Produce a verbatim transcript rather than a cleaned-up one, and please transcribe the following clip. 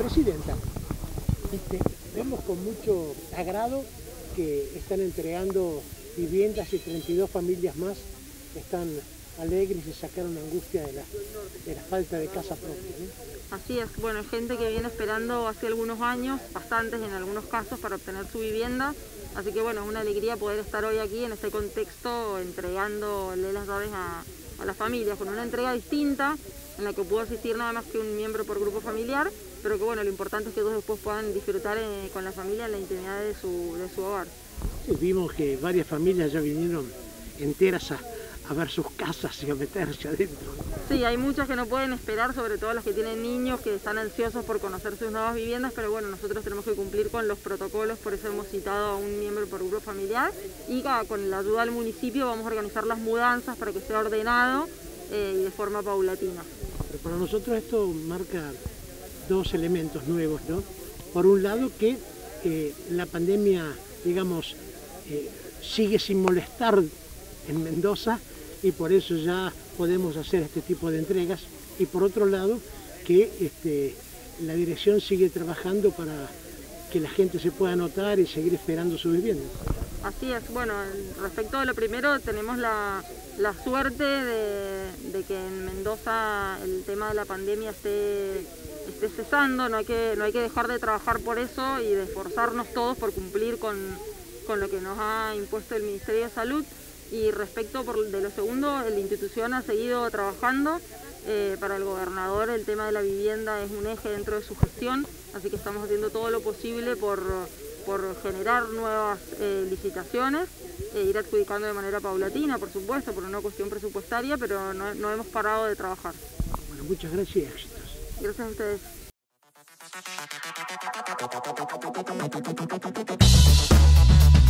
presidenta. Este, vemos con mucho agrado que están entregando viviendas y treinta y dos familias más están alegres y sacaron angustia de la, de la falta de casa propia, ¿eh? Así es, bueno, gente que viene esperando hace algunos años, bastantes en algunos casos, para obtener su vivienda, así que bueno, es una alegría poder estar hoy aquí en este contexto entregándole las llaves a, a las familias, con una entrega distinta, en la que pudo asistir nada más que un miembro por grupo familiar, pero que bueno, lo importante es que todos después puedan disfrutar eh, con la familia en la intimidad de su, de su hogar. Sí, vimos que varias familias ya vinieron enteras a, a ver sus casas y a meterse adentro. Sí, hay muchas que no pueden esperar, sobre todo las que tienen niños, que están ansiosos por conocer sus nuevas viviendas, pero bueno, nosotros tenemos que cumplir con los protocolos, por eso hemos citado a un miembro por grupo familiar, y con la ayuda del municipio vamos a organizar las mudanzas para que sea ordenado eh, y de forma paulatina. Pero para nosotros esto marca dos elementos nuevos, ¿no? Por un lado que eh, la pandemia, digamos, eh, sigue sin molestar en Mendoza y por eso ya podemos hacer este tipo de entregas, y por otro lado que este, la dirección sigue trabajando para que la gente se pueda anotar y seguir esperando su vivienda. Así es, bueno, respecto a lo primero, tenemos la, la suerte de, de que en Mendoza el tema de la pandemia esté, esté cesando, no hay que, no hay que dejar de trabajar por eso y de esforzarnos todos por cumplir con, con lo que nos ha impuesto el Ministerio de Salud. Y respecto por, de lo segundo, la institución ha seguido trabajando. Eh, para el gobernador el tema de la vivienda es un eje dentro de su gestión, así que estamos haciendo todo lo posible por... por generar nuevas eh, licitaciones, eh, ir adjudicando de manera paulatina, por supuesto, por una cuestión presupuestaria, pero no, no hemos parado de trabajar. Bueno, muchas gracias y éxitos. Gracias a ustedes.